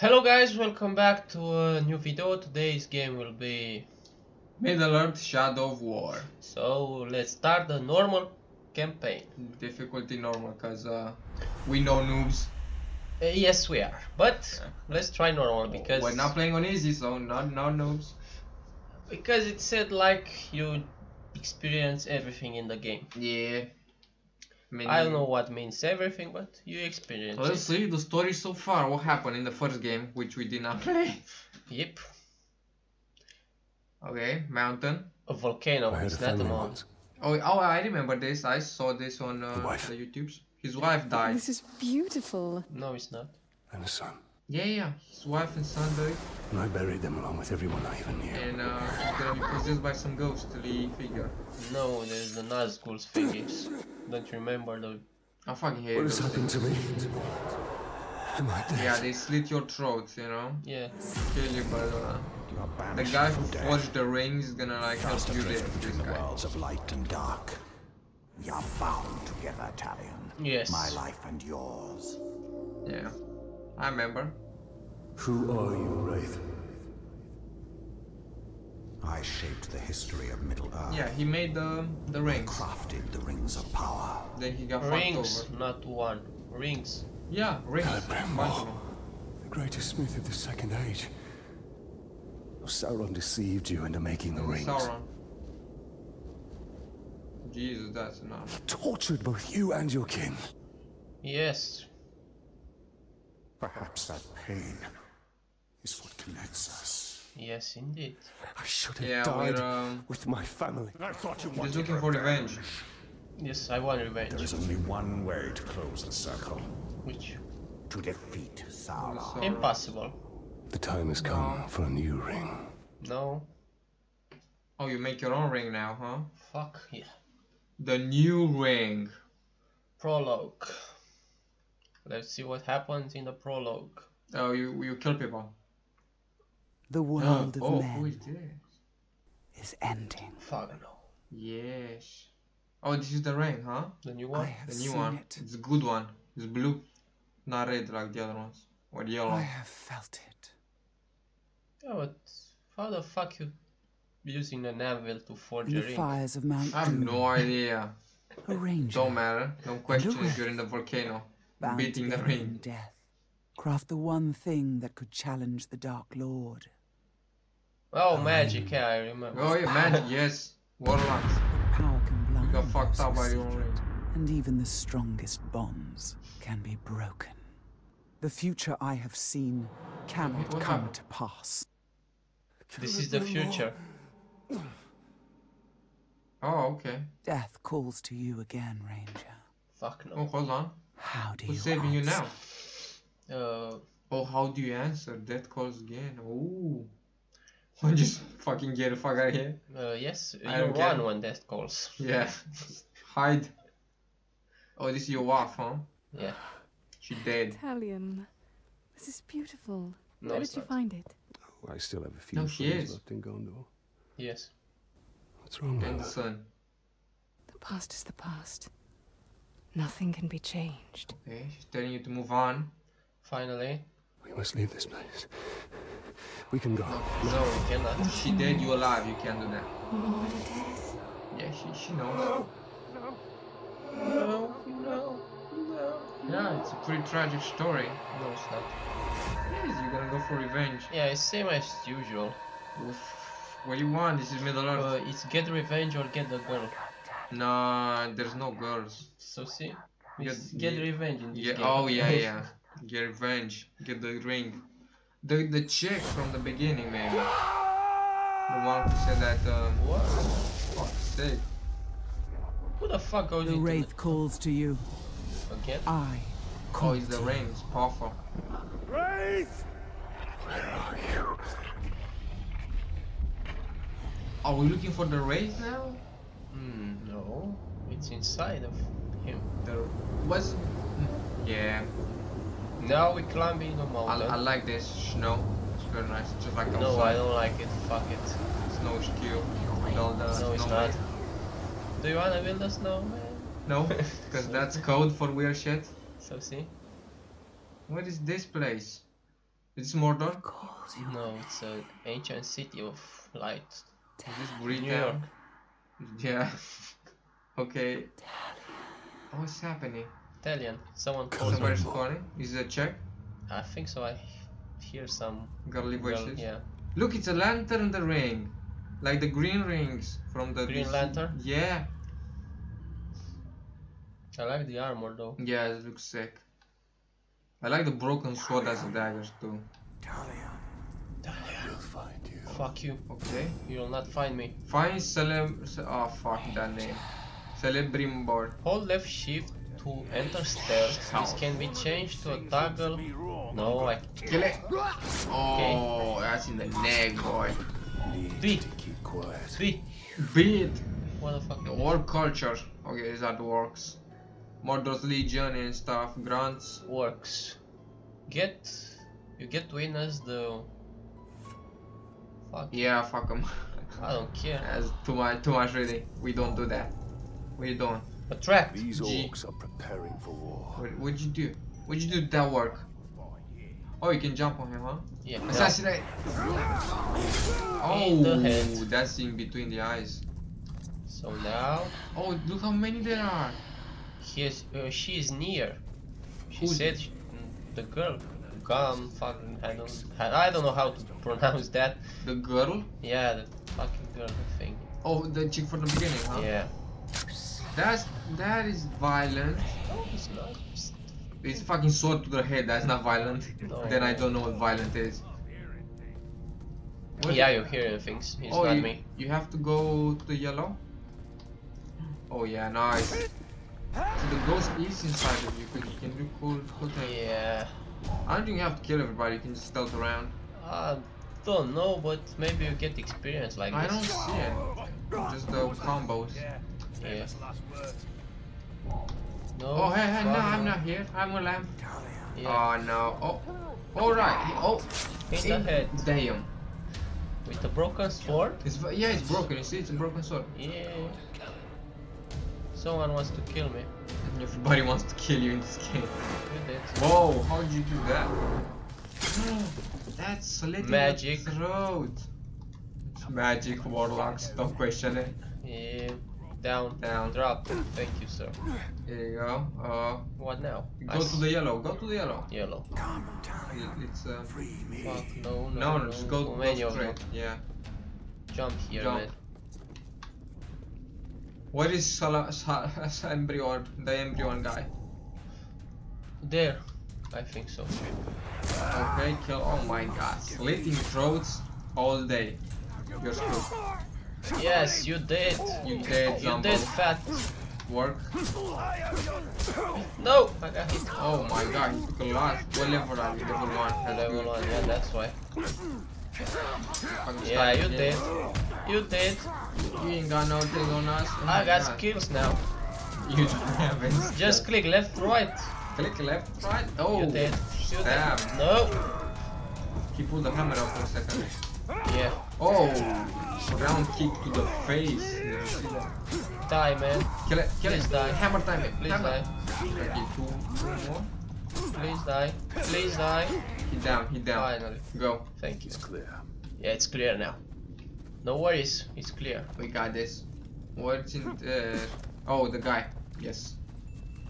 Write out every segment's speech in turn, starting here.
Hello guys, welcome back to a new video. Today's game will be Middle Earth Shadow of War. So let's start the normal campaign. Difficulty normal, because we know noobs. Yes we are, but let's try normal because... We're not playing on easy, so not noobs. Because it said like you experience everything in the game. Yeah. Meaning, I don't know what means everything, but you experience it. Let's see the story so far, what happened in the first game, which we did not play. Yep. Okay, mountain. A volcano, is that the mountain? Oh, I remember this, I saw this on the YouTubes. His wife died. This is beautiful. No, it's not. And a son. Yeah, his wife and son died. And I buried them along with everyone I even knew. And he's gonna be possessed by some ghostly figure. No, there's the Nazgul's figures. Don't remember the... I fucking hate what has happened to me? Am I dead? Yeah, they slit your throat, you know? Yeah. Kill you, but the guy who forged the ring is gonna like help you there. This guy. Worlds of light and dark. We are bound together, Talion. Yes. My life and yours. Yeah. I remember. Who are you, Wraith? I shaped the history of Middle Earth. Yeah, he made the rings. I crafted the rings of power. Then he got rings, not one. Rings. Yeah, rings. Celebrimbor, the greatest smith of the Second Age. Sauron deceived you into making the rings. Sauron. Jesus, that's enough. Tortured both you and your kin. Yes. Perhaps that pain is what connects us. Yes, indeed. I should have died with my family. I thought you wanted looking for revenge. Yes, I want revenge. There is only one way to close the circle. Which? To defeat Sauron. Impossible. The time has come for a new ring. No. Oh, you make your own ring now, huh? Fuck yeah. The new ring. Prologue. Let's see what happens in the prologue. Oh, you kill people. The world of men is ending. Fuck no. Yes. Oh, this is the ring, huh? The new one? The new one. It's a good one. It's blue. Not red like the other ones. Or yellow. I have felt it. Yeah, but how the fuck you using an anvil to forge a ring? Fires of Mount I have no idea. Don't matter. Don't question if you're in the volcano. Beating the ring. Death. Craft the one thing that could challenge the Dark Lord. Oh, magic, yeah, I remember. Oh, yeah, magic, yes. Warlocks. Power can blind. You got fucked up by your own ring. And even the strongest bonds can be broken. The future I have seen cannot come to pass. This is the future. Oh, okay. Death calls to you again, Ranger. Fuck no. Oh, hold on. How do you Who's saving you now? How do you answer? Death calls again. Oh, I just fucking get the fuck out of here. Yes, you run when death calls. Yeah, hide. Oh, this is your wife, huh? Yeah, she dead. Talion, this is beautiful. No, where did you find it? Oh, I still have a few things left in Gondor. Yes. What's wrong with the sun? The past is the past. Nothing can be changed. Okay, she's telling you to move on. Finally. We must leave this place. We can go. No, we cannot. She dead, you alive, you can't do that. Yeah, she knows. No. Yeah, it's a pretty tragic story. No, it's not. Yes, you're gonna go for revenge. Yeah, it's same as usual. Oof. What do you want? This is Middle Earth. It's get revenge or get the girl. Nah, there's no girls. So see, get revenge in this game. Oh yeah. Get revenge. Get the ring. The chick from the beginning, maybe. The one who said that. What? Fuck's sake. Who the fuck goes into the Wraith calls to you. Again? I. Oh, it's the ring. It's powerful. Wraith. Where are you? Are we looking for the Wraith now? No, it's inside of him. There was... Yeah. Now we're climbing the mountain. I like this snow. It's very nice. Just like outside. No, I don't like it. Fuck it. Snow is cute. No, it's not. Do you wanna build a snowman? No, because that's code for weird shit. So see? What is this place? Is this Mordor? No, it's an ancient city of light. Is this Green New York? Yeah. Okay. Talion. What's happening? Talion. Someone calls. Somebody's calling? Is it a Czech? I think so. I hear some girly voices. Yeah. Look, it's a lantern in the ring. Like the green rings from the Green Lantern? Yeah. I like the armor though. Yeah, it looks sick. I like the broken sword as a dagger too. Talion. Talion. We'll find you. Fuck you. Okay. You'll not find me. Find oh fuck that name. Celebrimbor. Hold left shift to enter stairs. This can be changed to a toggle. No, I kill it. Oh, that's in the neck, boy. Beat. Keep quiet. Beat. What the fuck? The war culture. Okay, that works. Mordor's Legion and stuff grants works. You get to witness the fuck. Yeah, fuck them. I don't care. That's too much really. We don't do that. We don't. Attract. These orcs are preparing for war. What'd you do? What'd you do that work? Oh, you can jump on him, huh? Yeah. Assassinate. Oh, that's in between the eyes. So now. Oh, look how many there are. She is near. She said the girl. Gum fucking I don't know how to pronounce that. The girl? Yeah, the fucking girl thing. Oh, the chick from the beginning, huh? Yeah. That is violent. No, it's not. It's fucking sword to the head, that's not violent. No. Then I don't know what violent is. What? Yeah, you hear things. It's not me. You have to go to yellow? Oh yeah, nice. So the ghost is inside of you, because you can do cool things. Yeah. I don't think you have to kill everybody, you can just stealth around. I don't know, but maybe you get experience like this. I don't see it. Just the combos. Yeah. No, oh, hey, no, I'm not here. I'm a lamb. Yeah. Oh, no. Oh, alright. Oh, in the head. Damn. With the broken sword? Yeah, it's broken. You see, it's a broken sword. Yeah. Someone wants to kill me. Everybody wants to kill you in this game. Whoa, how did you do that? Oh, that's slit magic throat. It's magic, warlocks, don't question it. Yeah. Down, drop. Thank you, sir. There you go. What now? Go to the yellow. Yellow. It's free me. Fuck, no, just go straight. Yeah. Jump here, man. What is the Embryon guy? There, I think so. Okay, kill. Oh my god, slitting throats all day. You're screwed. Yes, you did. You did, fat. Work. No. I got hit. Oh my god, he took a lot. What level are you? Level one. Level one. Yeah, that's why. Yeah, you did. You did. You ain't got no thing on us. Oh I got skills now. You don't have any skills. Just click left, right. Click left, right. Oh, you did. You damn. Did. No. He pulled the hammer out for a second. Yeah. Oh, round kick to the face. Yeah, see that? Die, man. Kill it. Please die. Hammer time, man. Please hammer. Die. Okay, two more. Please die. He down. Finally. Go. Thank you. It's clear. Yeah, it's clear now. No worries, it's clear. We got this. What's in there? Oh, the guy. Yes.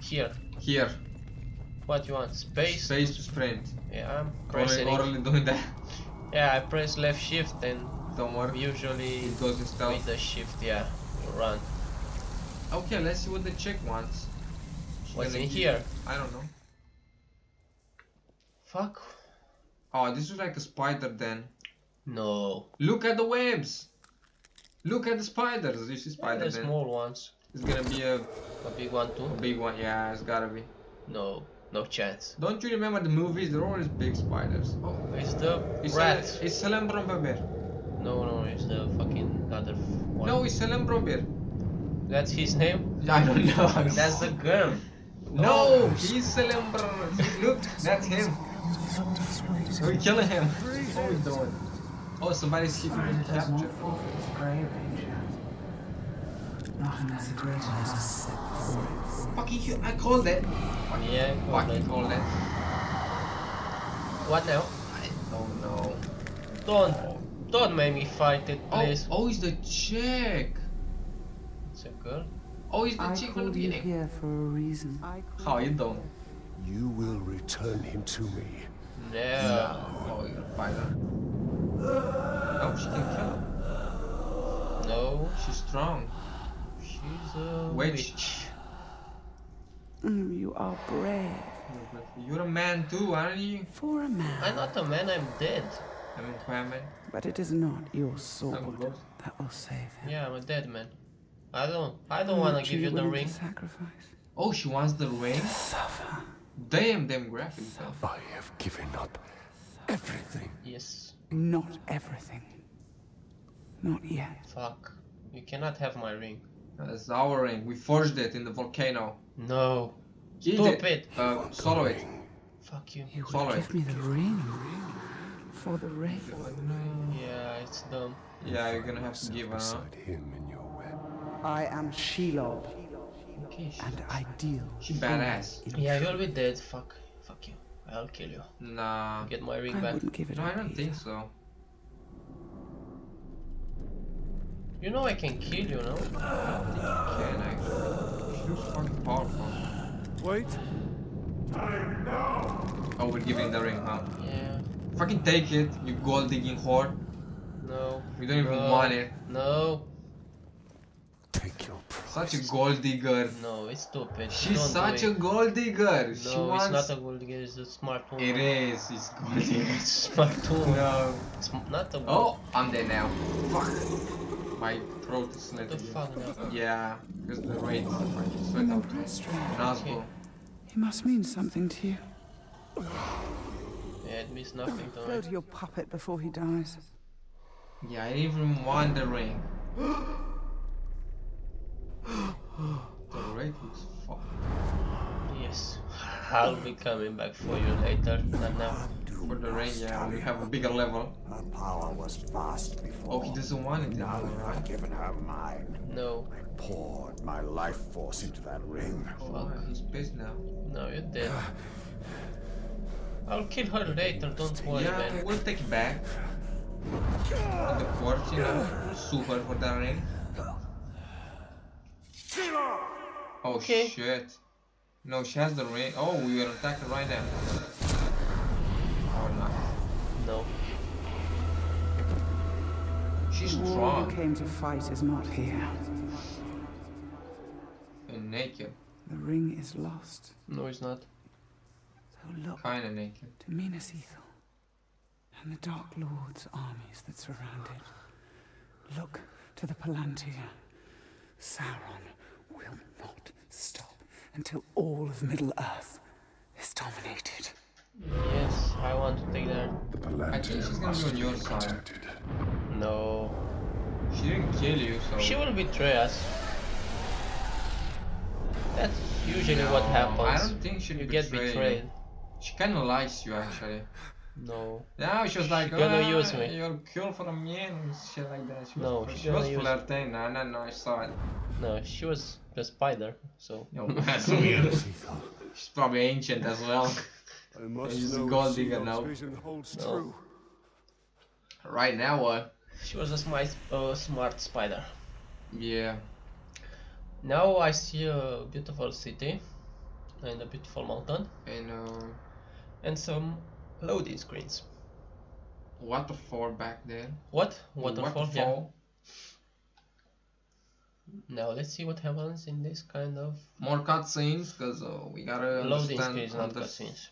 Here. What you want? Space to sprint. Yeah, I'm pressing. Orally doing that. Yeah, I press left shift and don't worry. Usually it goes with the shift. Yeah, you run. Okay, let's see what the chick wants. What's in here? I don't know. Fuck. Oh, this is like a spider then. No. Look at the webs. Look at the spiders. You see spiders. The small ones. It's gonna be a big one too. A big one, yeah. It's gotta be. No chance. Don't you remember the movies? They're always big spiders. Oh, it's rat. It's Celebrimbor. No, it's the fucking other one. No, it's Celebrimbor. That's his name. I don't know. That's the girl. No, he's Celebrimbor. Look, that's him. We're killing him. What are we doing? Oh, somebody's keeping him captured. Fucking I called it. Yeah, I called it. What now? Oh no. Don't make me fight it, please. Oh, it's the chick. It's a girl. Oh, it's the chick from the beginning. Here for a reason. How are you doing? You will return him to me. No. Oh, you're gonna find her. Oh, she can kill him. No, she's strong. She's a witch. You are brave. You're a man too, aren't you? For a man. I'm not a man, I'm dead. I mean, I'm a man. But it is not your sword that will save him. Yeah, I'm a dead man. I don't want to give you the ring. Sacrifice. Oh, she wants the ring? Suffer. Damn graphic. Suffer. I have given up everything. Yes. Not everything. Not yet. Fuck. You cannot have my ring. That's our ring. We forged it in the volcano. No. Stupid. Swallow it. Fuck you. Swallow it. Give me the ring. For the ring. Yeah, it's dumb. Yeah, you're gonna have to give up. I am Shelob. Okay, and I deal. She badass. Yeah, you'll be dead. Fuck you. I'll kill you. Nah. Get my ring back. No, I don't think so. You know I can kill you, no? Can I? You're fucking powerful. Wait. Oh, we're giving the ring, huh? Yeah. Fucking take it, you gold digging whore. No. We don't even want it. No. Take your price. Such a gold digger. No, it's stupid. She's such a gold digger. No, she wants... it's not a gold digger. It's a smart woman. It is. It's gold digger. It's smart woman. No. It's not a gold. Oh, I'm dead now. Fuck. My throat is slit. Yeah, because the rain is sweat out. Nazgul. It must mean something to you. Yeah, it means nothing to me. Go to your puppet before he dies. Yeah, I even want the ring. The raid looks fucked. Yes. I'll be coming back for you later, not now. For the rain, yeah, we have a bigger level. Her power was vast before. Oh, he doesn't want it now. I've given her mine. No. I poured my life force into that ring. Oh, he's pissed now. No, you're dead. I'll kill her later, don't worry, man. Yeah, we'll take it back. And the corpse, you know, sue her for that ring. Oh, okay. Shit. No, she has the ring. Oh, we were attacked right now. No. She's strong. Who came to fight is not here. And naked. The ring is lost. No, it's not. So look. Kinda naked. To Minas Ithil and the Dark Lord's armies that surround it. Look to the Palantir. Sauron will not stop until all of Middle Earth is dominated. Yes, I want to take that. I think she's gonna be on your side. No. She didn't kill you, so... she will betray us. That's usually what happens. I don't think she'll get betrayed. She kinda likes you, actually. No. No, she was like, oh, gonna use me. You're cool for a man and shit like that. She was flirting. No, I saw it. No, she was the spider, so... no, that's weird. She's probably ancient as well. I must know gold digger now. No. Right now, what? She was a smart spider. Yeah. Now I see a beautiful city and a beautiful mountain and some loading screens. Waterfall back there. What? Waterfall. Now let's see what happens in this kind of more cutscenes, because we gotta loading screens, not cutscenes.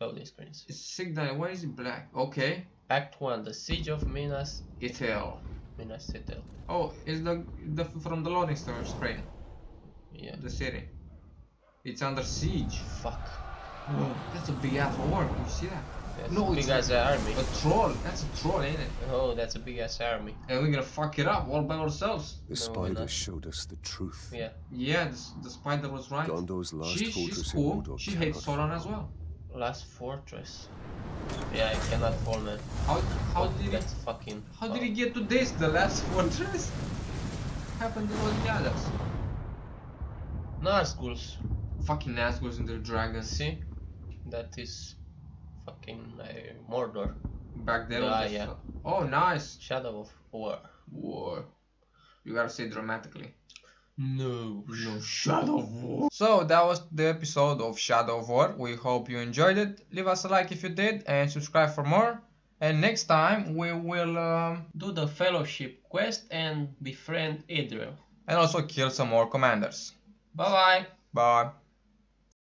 Loading screens. It's sick that why is it black? Okay. Act 1, the siege of Minas Ithil. Minas Ithil. Oh, it's the from the loading screen. Yeah. The city. It's under siege. Fuck. Oh, that's a big ass war. You see that? That's no, a big ass army. A troll. That's a troll, ain't it? Oh, that's a big ass army. And we're gonna fuck it up all by ourselves. The spider showed us the truth. Yeah. Yeah, the spider was right. Gondor's last fortress in Mordor. She hates Sauron as well. Last fortress. Yeah, I cannot fall, man. How did he get to this? The last fortress? What happened to all the others? Nazguls. Fucking Nazguls and their dragons. See? That is fucking Mordor. Back there on the... Yeah. Oh, nice! Shadow of War. War. You gotta say it dramatically. No, no, Shadow of War. So that was the episode of Shadow of War. We hope you enjoyed it. Leave us a like if you did and subscribe for more. And next time we will do the fellowship quest and befriend Adriel. And also kill some more commanders. Bye bye. Bye.